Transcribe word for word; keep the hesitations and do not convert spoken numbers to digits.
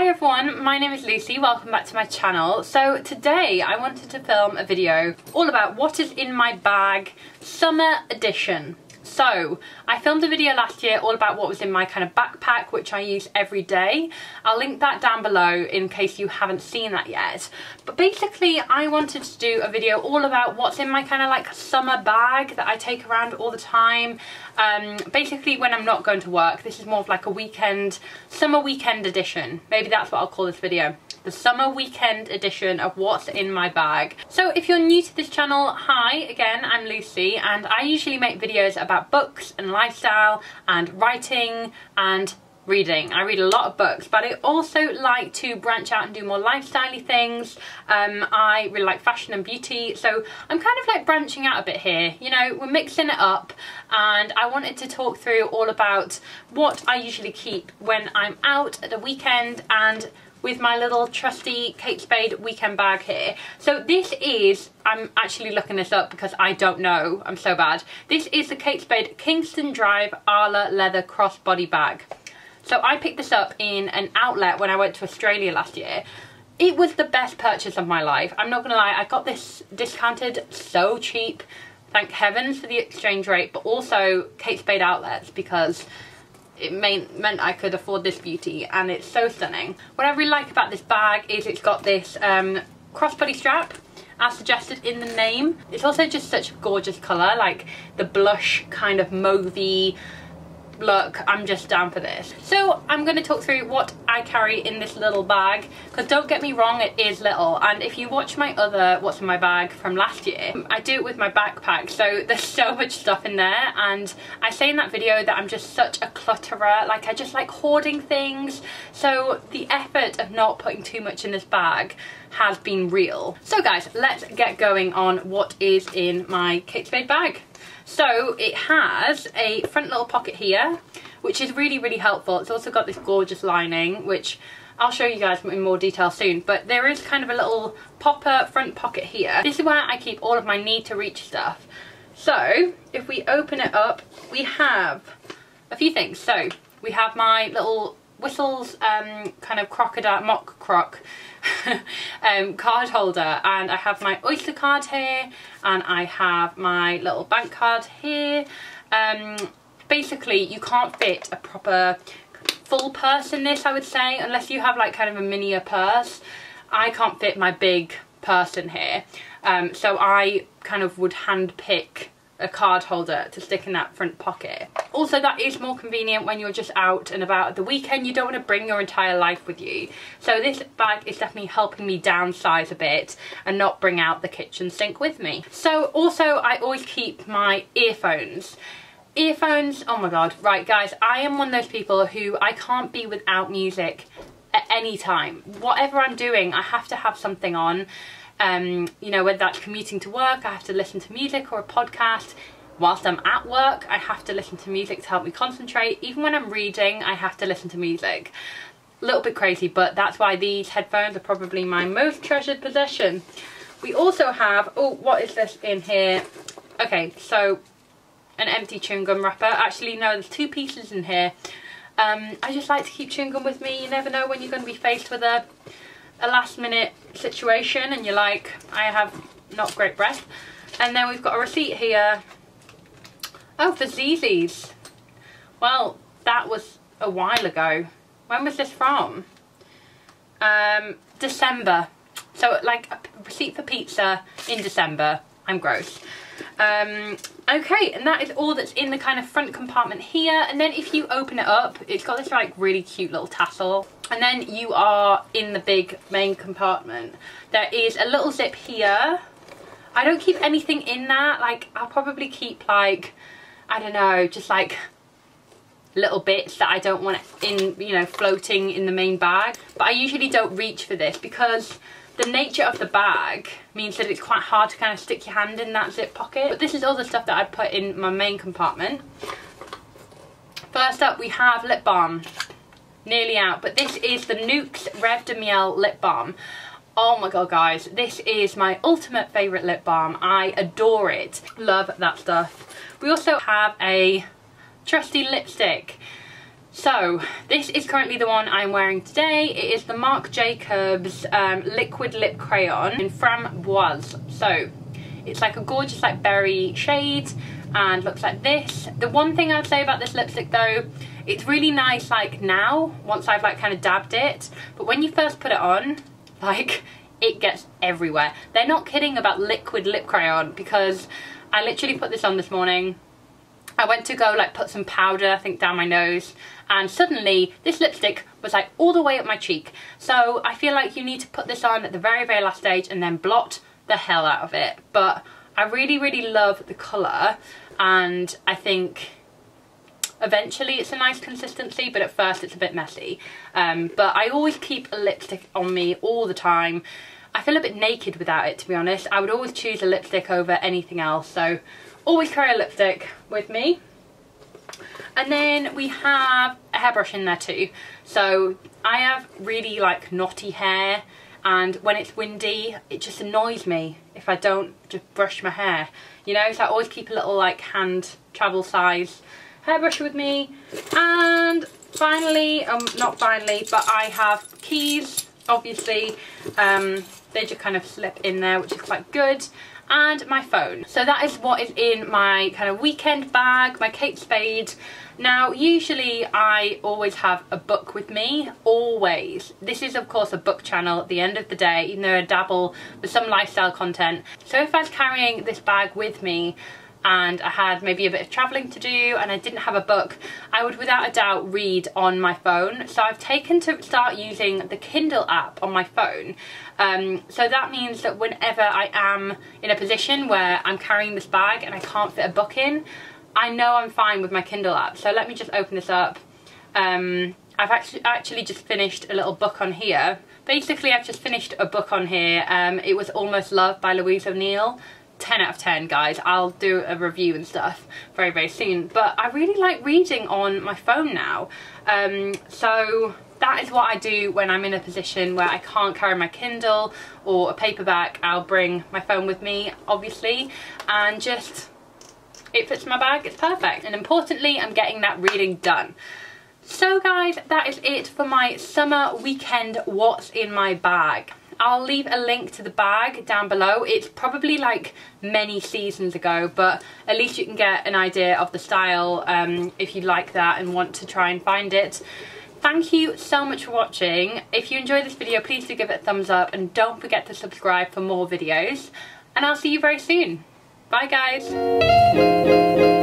Hi everyone, my name is Lucy, welcome back to my channel. So today I wanted to film a video all about what is in my bag, summer edition. So I filmed a video last year all about what was in my kind of backpack, which I use every day. I'll link that down below in case you haven't seen that yet. But basically I wanted to do a video all about what's in my kind of like summer bag that I take around all the time. Um, basically when I'm not going to work, this is more of like a weekend, summer weekend edition. Maybe that's what I'll call this video. The summer weekend edition of what's in my bag. So if you're new to this channel, hi again, I'm Lucy, and I usually make videos about books and lifestyle and writing and reading. I read a lot of books, but I also like to branch out and do more lifestyle-y things. Um, I really like fashion and beauty, so I'm kind of like branching out a bit here. You know, we're mixing it up, and I wanted to talk through all about what I usually keep when I'm out at the weekend and with my little trusty Kate Spade weekend bag here. So this is, I'm actually looking this up because I don't know, I'm so bad. This is the Kate Spade Kingston Drive Arla Leather Crossbody Bag. So I picked this up in an outlet when I went to Australia last year. It was the best purchase of my life. I'm not gonna lie, I got this discounted so cheap. Thank heavens for the exchange rate, but also Kate Spade outlets, because it meant I could afford this beauty, and it's so stunning. What I really like about this bag is it's got this um, crossbody strap, as suggested in the name. It's also just such a gorgeous colour, like the blush kind of mauvey look. I'm just down for this. So I'm going to talk through what I carry in this little bag, because don't get me wrong, it is little, and if you watch my other what's in my bag from last year, I do it with my backpack, so there's so much stuff in there. And I say in that video that I'm just such a clutterer, like I just like hoarding things, so the effort of not putting too much in this bag has been real. So guys, let's get going on what is in my Kate Spade bag. So it has a front little pocket here, which is really, really helpful. It's also got this gorgeous lining, which I'll show you guys in more detail soon. But there is kind of a little popper front pocket here. This is where I keep all of my need to reach stuff. So if we open it up, we have a few things. So we have my little Whistles um, kind of crocodile, mock croc um, card holder, and I have my Oyster card here, and I have my little bank card here. Um, basically you can't fit a proper full purse in this, I would say, unless you have like kind of a miniature purse. I can't fit my big purse in here, um, so I kind of would hand pick a card holder to stick in that front pocket. Also, that is more convenient when you're just out and about at the weekend. You don't want to bring your entire life with you, so this bag is definitely helping me downsize a bit and not bring out the kitchen sink with me. So also I always keep my earphones. Earphones, oh my god, right guys, I am one of those people who I can't be without music at any time. Whatever I'm doing, I have to have something on. Um, you know, whether that's commuting to work, I have to listen to music, or a podcast. Whilst I'm at work, I have to listen to music to help me concentrate. Even when I'm reading, I have to listen to music. A little bit crazy, but that's why these headphones are probably my most treasured possession. We also have, oh, what is this in here? Okay, so an empty chewing gum wrapper. Actually, no, there's two pieces in here. Um, I just like to keep chewing gum with me. You never know when you're going to be faced with a a last minute situation and you're like, I have not great breath. And then we've got a receipt here, oh, for Zizzi's. Well, that was a while ago. When was this from? Um, December. So like a receipt for pizza in December. I'm gross. Um, okay, and that is all that's in the kind of front compartment here. And then if you open it up, it's got this like really cute little tassel, and then you are in the big main compartment. There is a little zip here. I don't keep anything in that, like I'll probably keep like, I don't know, just like little bits that I don't want in, you know, floating in the main bag. But I usually don't reach for this because the nature of the bag means that it's quite hard to kind of stick your hand in that zip pocket. But this is all the stuff that I put in my main compartment. First up, we have lip balm. Nearly out, but this is the Nuxe Rêve de Miel lip balm. Oh my god guys, this is my ultimate favourite lip balm. I adore it. Love that stuff. We also have a trusty lipstick. So this is currently the one I'm wearing today. It is the Marc Jacobs um, liquid lip crayon in Framboise. So it's like a gorgeous like berry shade and looks like this. The one thing I'd say about this lipstick though, it's really nice like now, once I've like kind of dabbed it, but when you first put it on, like it gets everywhere. They're not kidding about liquid lip crayon, because I literally put this on this morning. I went to go like put some powder, I think, down my nose, and suddenly this lipstick was like all the way up my cheek. So I feel like you need to put this on at the very, very last stage and then blot the hell out of it. But I really, really love the colour, and I think eventually it's a nice consistency, but at first it's a bit messy. Um, but I always keep a lipstick on me all the time. I feel a bit naked without it, to be honest. I would always choose a lipstick over anything else, so always carry a lipstick with me. And then we have a hairbrush in there too. So I have really like knotty hair, and when it's windy it just annoys me if I don't just brush my hair, you know, so I always keep a little like hand travel size hairbrush with me. And finally, um not finally, but I have keys, obviously. Um they just kind of slip in there, which is quite good, and my phone. So that is what is in my kind of weekend bag, my Kate Spade. Now usually I always have a book with me, always. This is of course a book channel at the end of the day, even though I dabble with some lifestyle content. So if I was carrying this bag with me and I had maybe a bit of travelling to do and I didn't have a book, I would without a doubt read on my phone. So I've taken to start using the Kindle app on my phone. Um, so that means that whenever I am in a position where I'm carrying this bag and I can't fit a book in, I know I'm fine with my Kindle app. So let me just open this up. Um, I've actually, actually just finished a little book on here. Basically, I've just finished a book on here. Um, it was Almost Love by Louise O'Neill. ten out of ten, guys. I'll do a review and stuff very, very soon. But I really like reading on my phone now. Um, so that is what I do when I'm in a position where I can't carry my Kindle or a paperback. I'll bring my phone with me, obviously, and just, it fits my bag, it's perfect. And importantly, I'm getting that reading done. So guys, that is it for my summer weekend what's in my bag. I'll leave a link to the bag down below. It's probably like many seasons ago, but at least you can get an idea of the style um, if you like that and want to try and find it. Thank you so much for watching. If you enjoyed this video, please do give it a thumbs up, and don't forget to subscribe for more videos. And I'll see you very soon. Bye guys.